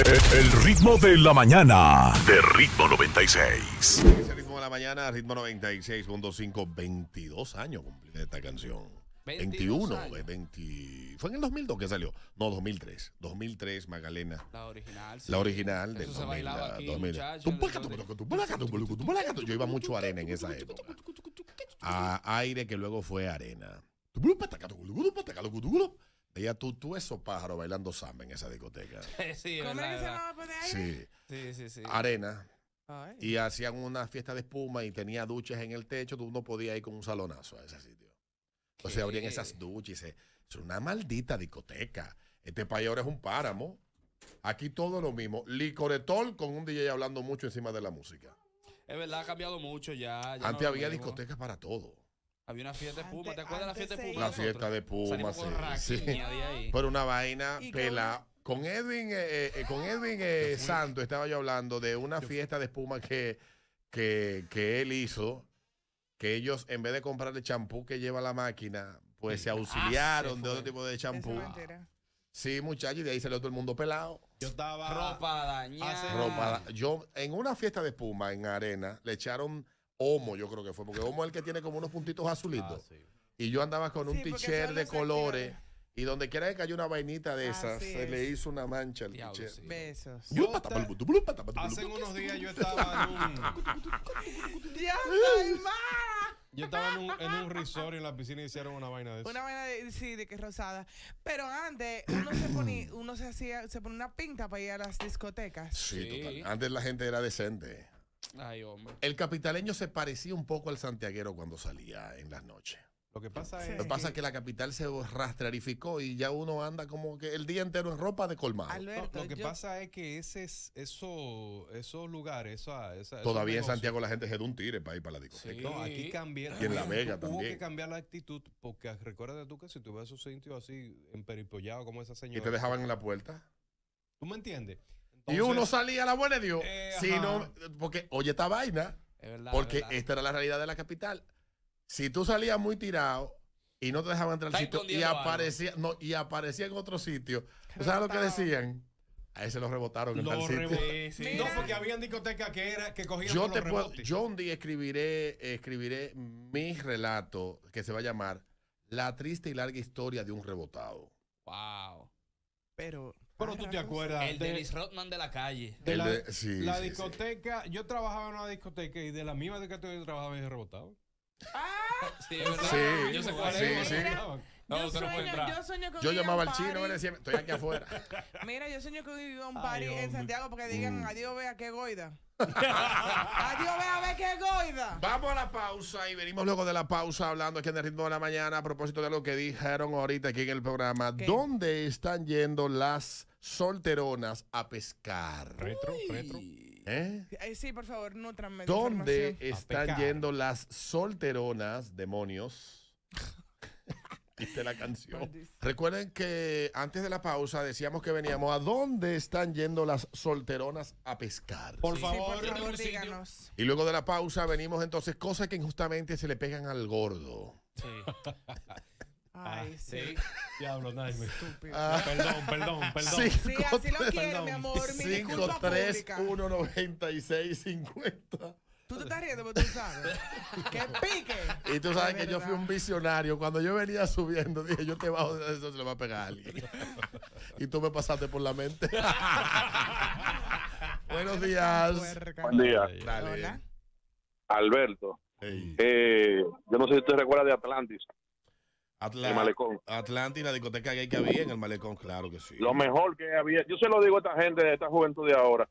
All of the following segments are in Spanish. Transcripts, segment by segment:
El ritmo de la mañana de Ritmo 96. El ritmo de la mañana, Ritmo 96.5, 22 años cumplida esta canción. 21 años. Fue en el 2002 que salió. No, 2003. 2003, Magdalena. La original. Sí. La original del 2000. Yo iba mucho a arena en esa época. A aire que luego fue arena. Ella tú esos pájaros bailando samba en esa discoteca. Sí, ¿cómo es que se llamaba por ahí? Sí. Sí. Arena. Ay. Y hacían una fiesta de espuma y tenía duchas en el techo. Tú no podías ir con un salonazo a ese sitio. Entonces abrían esas duchas y es una maldita discoteca. Este país ahora es un páramo. Aquí todo lo mismo. Licoretol con un DJ hablando mucho encima de la música. Es verdad, ha cambiado mucho ya. Antes no había discotecas para todo. Había una fiesta de espuma, ¿te acuerdas de la fiesta de espuma? La fiesta de espuma, sí. Pero una vaina pela. Con Edwin Santos estaba yo hablando de una fiesta de espuma que él hizo, que ellos en vez de comprar el champú que lleva la máquina, pues se auxiliaron de otro tipo de champú. Sí, muchachos, y de ahí salió todo el mundo pelado. Yo estaba... Ropa dañada. Yo en una fiesta de espuma en arena le echaron... Homo, yo creo que fue, porque Homo es el que tiene como unos puntitos azulitos. Ah, sí. Y yo andaba con un t-shirt de colores y donde quiera que cayó una vainita de esas, se le hizo una mancha al t-shirt. Sí. Besos. Hace unos días yo estaba en un... Yo estaba en un resort y en la piscina hicieron una vaina de eso. Una vaina de, sí, de que es rosada. Pero antes uno se ponía una pinta para ir a las discotecas. Sí, total. Antes la gente era decente. Ay, hombre. El capitaleño se parecía un poco al santiaguero cuando salía en las noches. Lo que pasa es que la capital se rastrarificó y ya uno anda como que el día entero en ropa de colmado. Alberto, no, lo que pasa es que esos lugares, todavía en Santiago la gente se da un tire para ir para la discoteca. Sí. No, aquí cambiaron. Y en La Vega también. Hubo que cambiar la actitud porque recuérdate tú que si tú ves esos sitios así emperipollados como esa señora. Y te dejaban en la puerta. ¿Tú me entiendes? Entonces, y uno salía a la buena de Dios. Si no, porque, oye, esta vaina. Es verdad, esta era la realidad de la capital. Si tú salías muy tirado y no te dejaban entrar al sitio y aparecía en otro sitio, ¿sabes lo que decían? A ese los rebotaron en tal sitio. Sí. No, porque habían discotecas que cogían yo los rebotes. Yo un día escribiré mi relato que se va a llamar La triste y larga historia de un rebotado. Wow. Pero tú te acuerdas. El Dennis Rodman de la calle. La discoteca. Yo trabajaba en una discoteca y de la misma discoteca yo trabajaba y rebotaba. ¡Ah! Sí, ¿verdad? Sí. Yo sé cuál es. Sí. Yo llamaba al chino, él decía, estoy aquí afuera. Mira, yo sueño que iba a un party en Santiago porque digan, adiós, vea qué goida. Adiós, vea qué goida. Vamos a la pausa y venimos luego de la pausa hablando aquí en El Ritmo de la Mañana a propósito de lo que dijeron ahorita aquí en el programa. ¿Qué? ¿Dónde están yendo las solteronas a pescar? Retro. Sí, por favor, nútranme. ¿Dónde están yendo las solteronas, demonios? Viste la canción. Recuerden que antes de la pausa decíamos que veníamos a dónde están yendo las solteronas a pescar. Por favor, díganos. Y luego de la pausa venimos entonces cosas que injustamente se le pegan al gordo. Sí. Ay, sí. Diablo, Naime. Estúpido. Perdón. Sí, así lo quiero, mi amor. 5319650. Tú te estás riendo, pero tú sabes. ¡Que pique! Y tú sabes que yo fui un visionario. Cuando yo venía subiendo, dije, yo te bajo de eso, se lo va a pegar a alguien. Y tú me pasaste por la mente. Buenos días. Buen día. Dale. Hola. Alberto. Yo no sé si usted recuerda de Atlantis. El Malecón. Atlantis, la discoteca gay que había en el Malecón, claro que sí. Lo mejor que había. Yo se lo digo a esta gente, a esta juventud de ahora.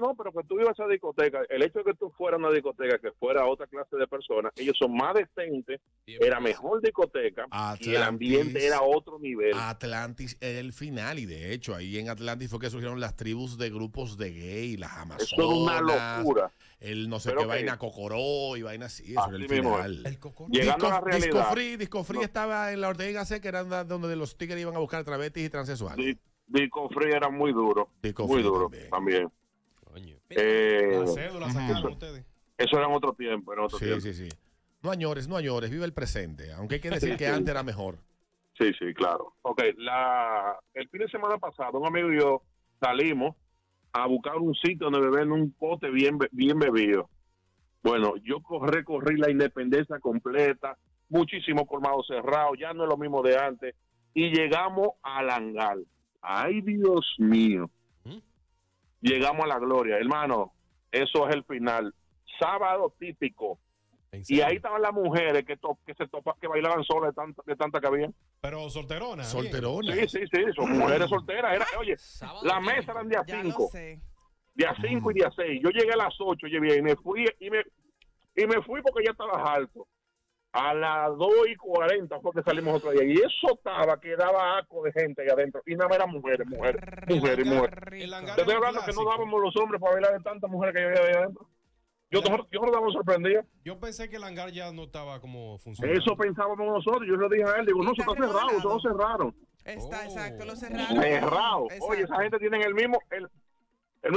No, pero que tú ibas a esa discoteca, el hecho de que tú fueras a una discoteca que fuera a otra clase de personas, ellos son más decentes, era mejor discoteca, Atlantis, y el ambiente era otro nivel. Atlantis era el final, y de hecho ahí en Atlantis fue que surgieron las tribus de grupos de gay, las amazonas. Eso es una locura. El no sé qué vaina, Cocoró y vaina así, eso era el final. Llegando a la realidad. Disco Free estaba en la Ortega y Gasset, que era donde los tigres iban a buscar travestis y transexuales. Disco Free era muy duro, también. Eso era en otro tiempo. Sí. No añores, vive el presente. Aunque hay que decir que antes era mejor. Sí, claro. El fin de semana pasado, un amigo y yo salimos a buscar un sitio donde beber un pote bien bebido. Bueno, yo recorrí la Independencia completa, muchísimos colmados cerrados, ya no es lo mismo de antes, y llegamos a Langal. ¡Ay, Dios mío! Llegamos a La Gloria, hermano, eso es el final. Sábado típico. Y ahí estaban las mujeres que bailaban solas de tanta que había. Pero solteronas. Solteronas. Sí, son mujeres solteras. Oye, sábado la mesa eran de a 5. De a 5 y de a 6. Yo llegué a las 8, oye bien, y me fui porque ya estaba alto. A las 2:40 fue que salimos otro día. Y eso estaba, quedaba aco de gente allá adentro. Y nada más eran mujeres. Te estoy hablando que no dábamos los hombres para bailar de tantas mujeres que había allá adentro. Yo no estaba sorprendido. Yo pensé que el hangar ya no estaba como funcionando. Eso pensábamos nosotros. Yo le dije a él, digo, no, eso está cerrado, eso lo cerraron. Está, exacto, lo cerraron. Cerrado. Exacto. Oye, esa gente tiene el mismo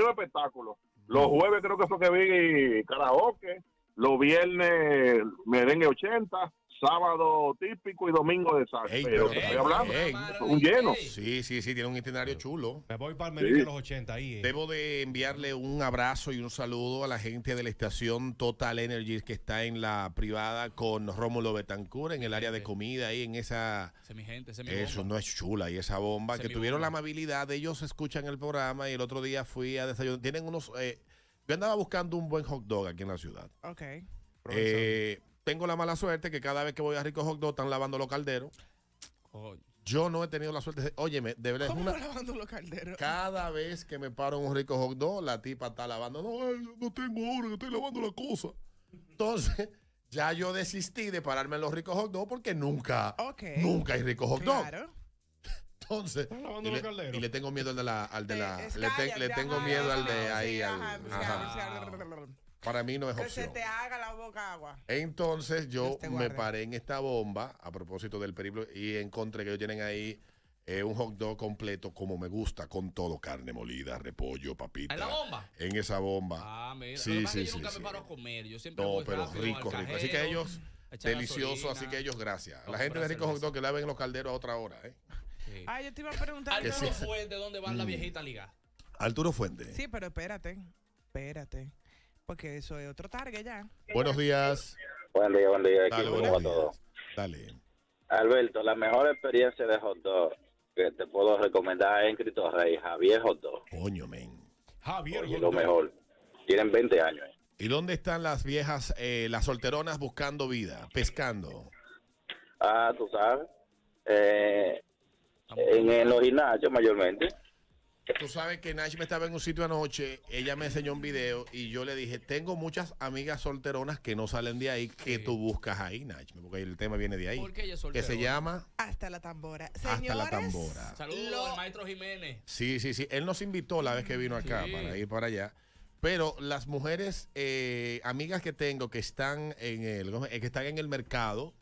espectáculo. Los jueves creo que fue que vi karaoke, los viernes merengue 80, sábado típico y domingo de salsa. Pero te estoy hablando, un lleno. Sí, tiene un itinerario chulo. Me voy para el merengue de los 80 ahí. Debo de enviarle un abrazo y un saludo a la gente de la estación Total Energy que está en la privada con Rómulo Betancourt en el área de comida ahí en esa... Eso no es chula, y esa bomba que tuvieron la amabilidad, ellos escuchan el programa y el otro día fui a desayunar. Tienen unos... yo andaba buscando un buen hot dog aquí en la ciudad. Ok. Tengo la mala suerte que cada vez que voy a Rico Hot Dog están lavando los calderos. Oh. Yo no he tenido la suerte de... Óyeme, de verdad... ¿Cómo lavando los calderos? Cada vez que me paro en un Rico Hot Dog, la tipa está lavando. No tengo ahora, que estoy lavando la cosa. Entonces, ya yo desistí de pararme en los Rico Hot Dog porque nunca hay Rico Hot Dog. Claro. Entonces, y le tengo miedo al de ahí. Para mí no es opción. Que se te haga la boca agua. Entonces yo me paré en esta bomba a propósito del periplo y encontré que ellos tienen ahí un hot dog completo como me gusta, con todo, carne molida, repollo, papita. ¿En la bomba? En esa bomba. Ah, mira. Sí, yo nunca me paro a comer. Yo siempre voy pero rico. Así que ellos, delicioso, así que ellos, gracias. La gente de Rico Hot Dog que la ven en los calderos a otra hora, ¿eh? Sí. Ah, yo te iba a preguntar. Arturo Fuente, ¿dónde va la viejita ligada? Arturo Fuente. Sí, pero espérate. Porque eso es otro target ya. Buenos días. Buen día. Dale, equipo, ¿cómo va todo? Dale. Alberto, la mejor experiencia de hot dog que te puedo recomendar es en Cristo Rey, Javier Hot Dog. Coño, men. Javier Hot Dog. Lo mejor. Tienen 20 años. ¿Y dónde están las viejas, las solteronas buscando vida, pescando? Ah, tú sabes. En los gimnasios mayormente. Tú sabes que Nash me estaba en un sitio anoche, ella me enseñó un video y yo le dije, tengo muchas amigas solteronas que no salen de ahí, que tú buscas ahí, Nash, porque el tema viene de ahí. ¿Por qué ella es solterona? Que se llama... Hasta la Tambora. Hasta la Tambora. Saludos al maestro Jiménez. Sí, él nos invitó la vez que vino acá para ir para allá. Pero las mujeres, amigas que tengo que están en el mercado...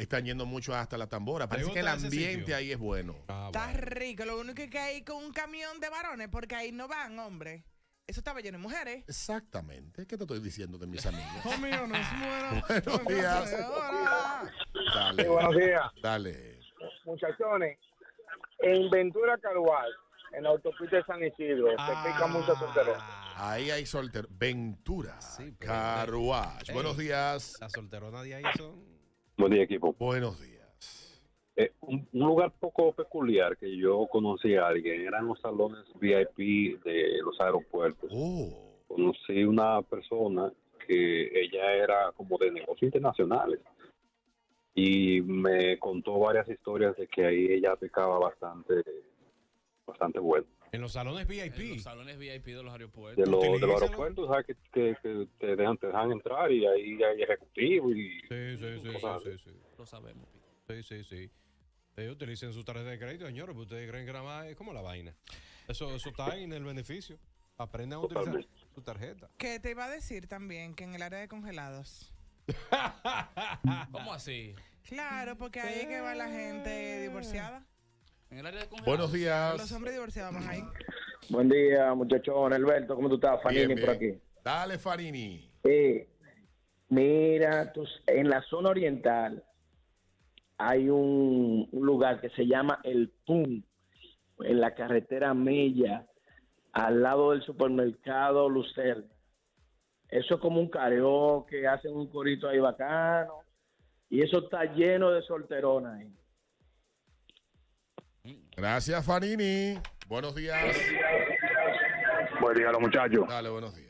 Están yendo mucho hasta la Tambora. Parece que el ambiente ahí es bueno. Está rico. Lo único es que hay con un camión de varones, porque ahí no van, hombre. Eso estaba lleno de mujeres. Exactamente. ¿Qué te estoy diciendo de mis amigas? Mío, no es bueno. Buenos días. Dale. Sí, buenos días. Dale. Muchachones, en Ventura Carual, en la autopista de San Isidro, se pica mucho solterón. Ahí hay solterón. Ventura Carual. Buenos días. Las solteronas de ahí son... Buen día, equipo. Buenos días. Un lugar poco peculiar que yo conocí a alguien, eran los salones VIP de los aeropuertos. Conocí una persona que ella era como de negocios internacionales y me contó varias historias de que ahí ella picaba bastante bueno. En los salones VIP. En los salones VIP de los aeropuertos. De los aeropuertos, o sea, que te dejan entrar y ahí hay ejecutivos y... Sí. Lo sabemos. Sí. Ellos utilizan sus tarjetas de crédito, señores, pero ustedes creen que nada más es como la vaina. Eso está en el beneficio. Aprendan a utilizar su tarjeta. Que te iba a decir también que en el área de congelados. ¿Cómo así? Claro, porque ahí es que va la gente divorciada. En el área de congelados. Buenos días. Los hombres divorciados ahí. Buen día, muchachón. Alberto, ¿cómo tú estás? Fanini bien. Por aquí. Dale, Fanini. Sí. Mira, en la zona oriental hay un lugar que se llama El Pum, en la carretera Mella, al lado del supermercado Lucerna. Eso es como un karaoke, hacen un corito ahí bacano, y eso está lleno de solteronas ahí. Gracias, Fanini. Buenos días. Buen día a los muchachos. Dale, buenos días.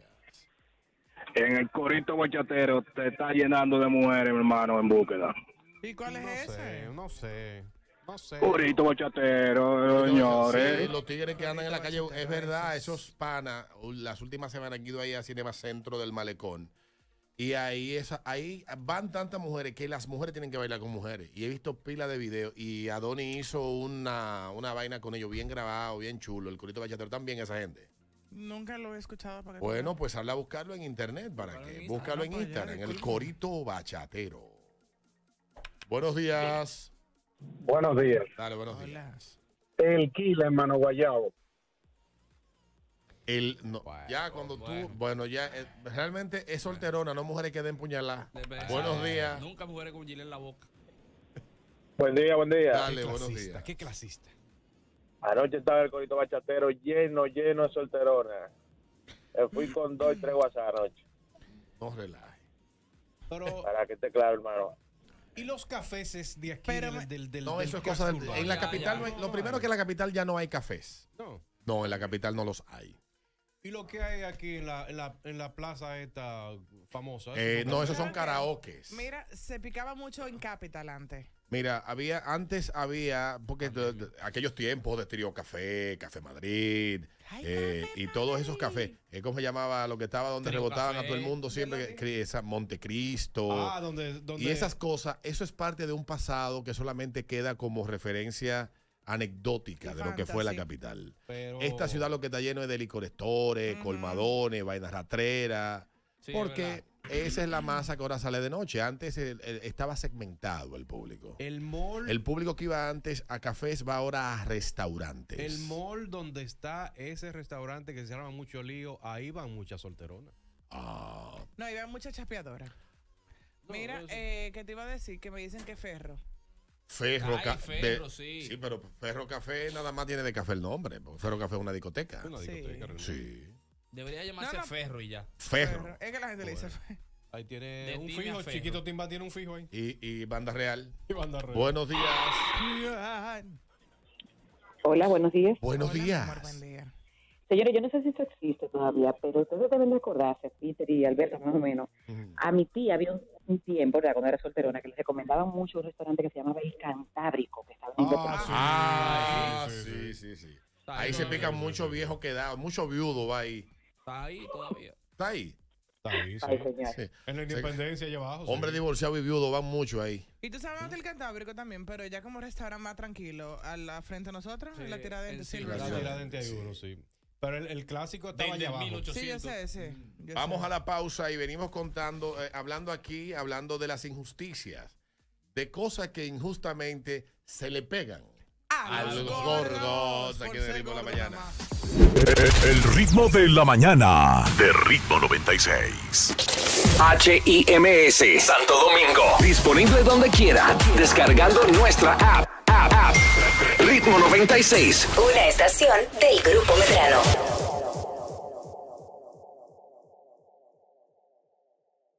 En el corito bachatero te está llenando de mujeres, mi hermano, en búsqueda. ¿Y cuál es ese? No sé. Corito bachatero, señores. Sí, los tigres que andan en la calle, es verdad, esos panas, las últimas semanas han ido ahí a Cinema Centro del Malecón. Y ahí van tantas mujeres que las mujeres tienen que bailar con mujeres. Y he visto pila de videos. Y Adoni hizo una vaina con ellos bien grabado, bien chulo. El corito bachatero también, esa gente. Nunca lo he escuchado. Para que bueno, pues habla a buscarlo en internet. ¿Para qué? Búscalo en Instagram, el corito bachatero. Buenos días. Buenos días. Dale, buenos días. El Kila, hermano Guayabo. No, bueno, ya cuando tú... Bueno, ya realmente es solterona, no mujeres que den puñalada. Buenos días. Nunca mujeres con gilet en la boca. Buen día. Dale, buenos días. Qué clasista. Anoche estaba el corito bachatero lleno de solteronas. Fui con 2 y 3 WhatsApp anoche. No relaje. Pero... Para que esté claro, hermano. ¿Y los cafés de aquí? Pero, del no, eso es cosa del... En la capital, ya. Lo primero que en la capital ya no hay cafés. No, en la capital no los hay. ¿Y lo que hay aquí en la plaza esta famosa? No, esos son karaokes. Mira, se picaba mucho en Capital antes. Mira, antes había, porque aquellos tiempos de Trio Café, Café Madrid, y todos esos cafés, ¿cómo se llamaba lo que estaba donde Trio rebotaban café, a todo el mundo siempre? Esa Montecristo, donde... y esas cosas, eso es parte de un pasado que solamente queda como referencia anecdótica de lo que fue la capital. Pero... Esta ciudad lo que está lleno es de licorestores, colmadones, vainas ratreras, sí, porque... Esa es la masa que ahora sale de noche. Antes estaba segmentado el público. El público que iba antes a cafés va ahora a restaurantes. El mall donde está ese restaurante que se llama Mucho Lío, ahí van muchas solteronas. No, ahí van muchas chapeadoras. Mira, que te iba a decir que me dicen que Ferro, sí. Sí, pero Ferro Café nada más tiene de café el nombre. Ferro Café es una discoteca. Sí. Debería llamarse Ferro y ya. Ferro. Es que la gente le dice Ferro. Ahí tiene un fijo, Chiquito Timba tiene un fijo ahí. Y Banda Real. Buenos días. Hola, buenos días. Buenos días. Buen día. Señores, yo no sé si esto existe todavía, pero ustedes deben de acordarse, Peter y Alberto, más o menos. A mi tía había un tiempo, ¿verdad?, cuando era solterona, que les recomendaban mucho un restaurante que se llamaba El Cantábrico, que estaba en sí. Ahí se pican muchos viejos quedados, muchos viudos va ahí. Está ahí todavía. Está ahí, sí. Sí. En la Independencia allá abajo. Hombre divorciado y viudo van mucho ahí. Y tú sabes del Cantábrico también, pero ya como restaurante más tranquilo, a la frente de nosotros, sí, en la Tiradentes. Sí, la Tiradentes hay uno, sí. Pero el clásico estaba allá abajo. 1800. Sí, yo sé. Vamos a la pausa y venimos contando, hablando de las injusticias, de cosas que injustamente se le pegan a los gordos. Aquí en El Ritmo de la Mañana. El Ritmo de la Mañana. De Ritmo 96. HIMS Santo Domingo. Disponible donde quiera. Descargando nuestra app. Ritmo 96. Una estación del Grupo Medrano.